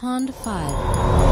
Pond 5.